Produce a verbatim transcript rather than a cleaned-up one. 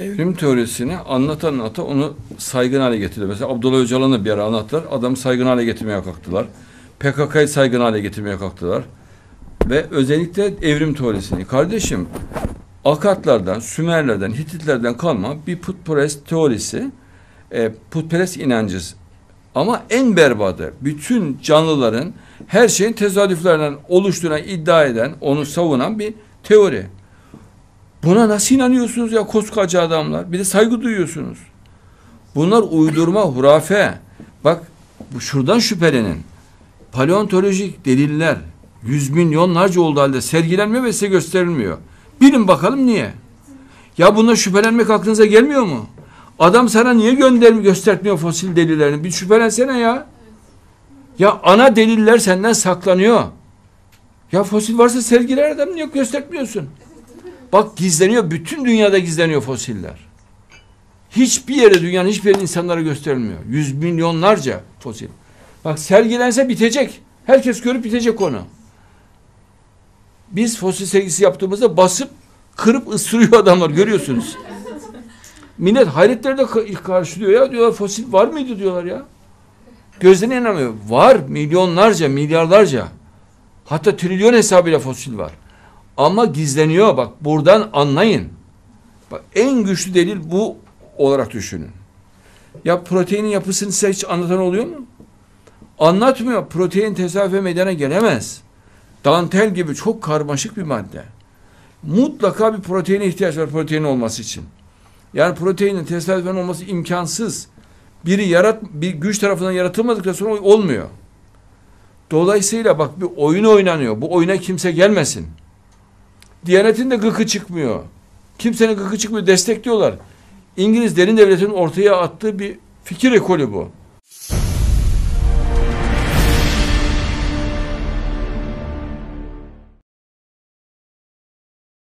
Evrim teorisini anlatan ata onu saygın hale getiriyor. Mesela Abdullah Öcalan'ı bir ara anlattılar. Adamı saygın hale getirmeye kalktılar. P K K'yı saygın hale getirmeye kalktılar. Ve özellikle evrim teorisini. Kardeşim, Akatlardan, Sümerlerden, Hititlerden kalma bir putperest teorisi, e, putperest inancı. Ama en berbatı, bütün canlıların her şeyin tezadüflerinden oluştuğuna iddia eden, onu savunan bir teori. Buna nasıl inanıyorsunuz ya koskoca adamlar? Bir de saygı duyuyorsunuz. Bunlar uydurma, hurafe. Bak, şuradan şüphelenin. Paleontolojik deliller yüz milyonlarca olduğu halde sergilenmiyor ve size gösterilmiyor. Bilin bakalım niye? Ya bundan şüphelenmek aklınıza gelmiyor mu? Adam sana niye göndermiyor, göstermiyor fosil delillerini? Bir şüphelensene ya. Ya ana deliller senden saklanıyor. Ya fosil varsa sergiler, adam niye göstermiyorsun? Bak, gizleniyor. Bütün dünyada gizleniyor fosiller. Hiçbir yere, dünyanın hiçbir yeri insanlara gösterilmiyor. Yüz milyonlarca fosil. Bak, sergilense bitecek. Herkes görüp bitecek onu. Biz fosil sergisi yaptığımızda basıp kırıp ısırıyor adamlar, görüyorsunuz. Millet hayretlerde karşılıyor ya, diyorlar fosil var mıydı diyorlar ya. Gözlerine inanmıyor. Var, milyonlarca, milyarlarca. Hatta trilyon hesabıyla fosil var. Ama gizleniyor, bak buradan anlayın. Bak, en güçlü delil bu olarak düşünün. Ya proteinin yapısını size hiç anlatan oluyor mu? Anlatmıyor. Protein tesadüfe meydana gelemez. Dantel gibi çok karmaşık bir madde. Mutlaka bir proteine ihtiyaç var, protein olması için. Yani proteinin tesadüfen olması imkansız. Biri yarat, bir güç tarafından yaratılmadıktan sonra olmuyor. Dolayısıyla bak, bir oyun oynanıyor. Bu oyuna kimse gelmesin. Diyanetin de gıkı çıkmıyor. Kimsenin gıkı çıkmıyor. Destekliyorlar. İngiliz derin devletinin ortaya attığı bir fikir ekolü bu.